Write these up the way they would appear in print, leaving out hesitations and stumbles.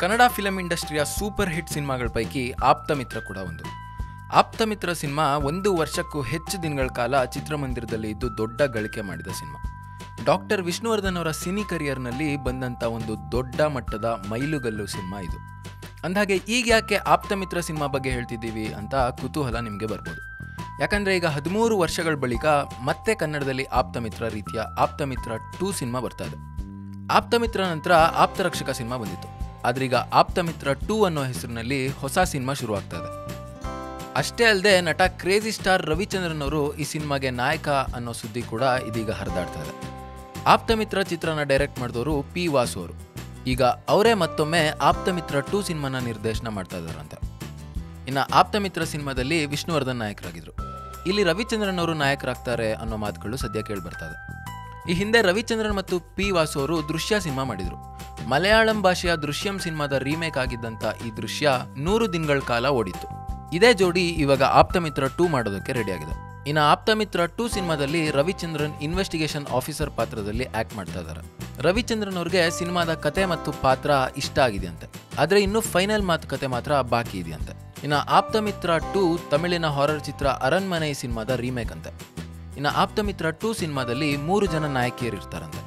Kannada film ಇಂಡಸ್ಟ್ರಿಯ super hit ಸಿನಿಮಾಗಳ ಪೈಕಿ ಆಪ್ತಮಿತ್ರ ಕೂಡ ಒಂದು. ಆಪ್ತಮಿತ್ರ ಸಿನಿಮಾ 1 ವರ್ಷಕ್ಕೂ ಹೆಚ್ಚು ದಿನಗಳ ಕಾಲ ಚಿತ್ರಮಂದಿರದಲ್ಲಿ ಇದ್ದು ದೊಡ್ಡ ಗಳಿಕೆ ಮಾಡಿದ ಸಿನಿಮಾ. ಡಾಕ್ಟರ್ ವಿಷ್ಣುವರ್ಧನ್ ಅವರ ಸಿನಿ ಕರಿಯರ್ನಲ್ಲಿ ಬಂದಂಥ ಒಂದು ದೊಡ್ಡ ಮಟ್ಟದ ಮೈಲುಗಲ್ಲು ಸಿನಿಮಾ ಇದು. ಅಂದಹಾಗೆ ಈಗ ಯಾಕೆ ಆಪ್ತಮಿತ್ರ ಸಿನಿಮಾ ಬಗ್ಗೆ ಹೇಳ್ತಿದ್ದೀವಿ ಅಂತ ಕುತೂಹಲ ನಿಮಗೆ ಬರ್ಬೋದು. ಯಾಕಂದರೆ ಈಗ 13 ವರ್ಷಗಳ ಬಳಿಕ ಮತ್ತೆ ಕನ್ನಡದಲ್ಲಿ ಆಪ್ತಮಿತ್ರ ರೀತಿಯ ಆಪ್ತಮಿತ್ರ 2 ಸಿನಿಮಾ ಬರ್ತಾ ಇದೆ. ಆಪ್ತಮಿತ್ರ ನಂತರ ಆಪ್ತರಕ್ಷಕ ಸಿನಿಮಾ ಬಂದಿತ್ತು. ಆದ್ರೀಗ ಆಪ್ತಮಿತ್ರ 2 ಅನ್ನೋ ಹೆಸರಿನಲ್ಲಿ ಹೊಸ ಸಿನಿಮಾ ಶುರುವಾಗ್ತಾ ಇದೆ. ಅಷ್ಟೇ ಅಲ್ಲದೆ ನಟ ಕ್ರೇಜಿ ಸ್ಟಾರ್ ರವಿಚಂದ್ರನ್ ಅವರು ಈ ಸಿನಿಮಾಗೆ ನಾಯಕ ಅನ್ನೋ ಸುದ್ದಿ ಕೂಡ ಇದೀಗ ಹರಿದಾಡ್ತಾ ಇದೆ. ಆಪ್ತಮಿತ್ರ ಚಿತ್ರನ ಡೈರೆಕ್ಟ್ ಮಾಡಿದವರು ಪಿ.ವಾಸು ಅವರು. ಈಗ ಅವರೇ ಮತ್ತೊಮ್ಮೆ ಆಪ್ತಮಿತ್ರ 2 ಸಿನಿಮಾನ ನಿರ್ದೇಶನ ಮಾಡ್ತಾ ಇದ್ದಾರಂತೆ. ಇನ್ನು ಆಪ್ತಮಿತ್ರ ಸಿನಿಮಾದಲ್ಲಿ ವಿಷ್ಣುವರ್ಧನ್ ನಾಯಕರಾಗಿದ್ದರು. ಇಲ್ಲಿ ರವಿಚಂದ್ರನ್ ಅವರು ನಾಯಕರಾಗ್ತಾರೆ ಅನ್ನೋ ಮಾತುಗಳು ಸದ್ಯ ಕೇಳಿಬರ್ತಾ ಇದೆ. ಈ ಹಿಂದೆ ರವಿಚಂದ್ರನ್ ಮತ್ತು ಪಿ.ವಾಸು ಅವರು ದೃಶ್ಯ ಸಿನಿಮಾ ಮಾಡಿದರು. ಮಲಯಾಳಂ ಭಾಷೆಯ ದೃಶ್ಯಂ ಸಿನಿಮಾದ ರೀಮೇಕ್ ಆಗಿದ್ದಂಥ ಈ ದೃಶ್ಯ 100 ದಿನಗಳ ಕಾಲ ಓಡಿತ್ತು. ಇದೇ ಜೋಡಿ ಇವಾಗ ಆಪ್ತಮಿತ್ರ 2 ಮಾಡೋದಕ್ಕೆ ರೆಡಿಯಾಗಿದೆ. ಇನ್ನು ಆಪ್ತಮಿತ್ರ 2 ಸಿನಿಮಾದಲ್ಲಿ ರವಿಚಂದ್ರನ್ ಇನ್ವೆಸ್ಟಿಗೇಷನ್ ಆಫೀಸರ್ ಪಾತ್ರದಲ್ಲಿ ಆ್ಯಕ್ಟ್ ಮಾಡ್ತಾ ಇದ್ದಾರೆ. ರವಿಚಂದ್ರನ್ ಅವ್ರಿಗೆ ಸಿನಿಮಾದ ಕತೆ ಮತ್ತು ಪಾತ್ರ ಇಷ್ಟ ಆಗಿದೆಯಂತೆ, ಆದರೆ ಇನ್ನೂ ಫೈನಲ್ ಮಾತುಕತೆ ಮಾತ್ರ ಬಾಕಿ ಇದೆಯಂತೆ. ಇನ್ನು ಆಪ್ತಮಿತ್ರ 2 ತಮಿಳಿನ ಹಾರರ್ ಚಿತ್ರ ಅರಣ್ಮನೆ ಸಿನಿಮಾದ ರೀಮೇಕ್ ಅಂತೆ. ಇನ್ನು ಆಪ್ತಮಿತ್ರ 2 ಸಿನಿಮಾದಲ್ಲಿ 3 ಜನ ನಾಯಕಿಯರು ಇರ್ತಾರಂತೆ.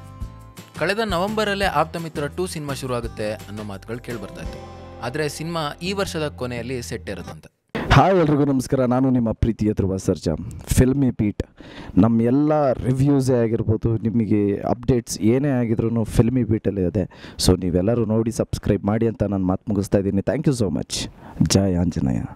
ಕಳೆದ ನವೆಂಬರಲ್ಲೇ ಆಪ್ತಮಿತ್ರ 2 ಸಿನಿಮಾ ಶುರುವಾಗುತ್ತೆ ಅನ್ನೋ ಮಾತುಗಳು ಕೇಳಿಬರ್ತಾ ಇತ್ತು. ಆದರೆ ಸಿನಿಮಾ ಈ ವರ್ಷದ ಕೊನೆಯಲ್ಲಿ ಸೆಟ್ ಇರುತ್ತಂತೆ. ಹಾಯ್, ಎಲ್ರಿಗೂ ನಮಸ್ಕಾರ. ನಾನು ನಿಮ್ಮ ಪ್ರೀತಿಯ ಧ್ರುವ ಸರ್ಜಾ. ಫಿಲ್ಮಿ ಬೀಟ್ ನಮ್ಮ ಎಲ್ಲ ರಿವ್ಯೂಸೇ ಆಗಿರ್ಬೋದು, ನಿಮಗೆ ಅಪ್ಡೇಟ್ಸ್ ಏನೇ ಆಗಿದ್ರೂ ಫಿಲ್ಮಿ ಬೀಟಲ್ಲಿ ಇದೆ. ಸೊ ನೀವೆಲ್ಲರೂ ನೋಡಿ ಸಬ್ಸ್ಕ್ರೈಬ್ ಮಾಡಿ ಅಂತ ನಾನು ಮಾತು ಮುಗಿಸ್ತಾ ಇದ್ದೀನಿ. Thank you so much. ಜಯ ಆಂಜನೇಯ.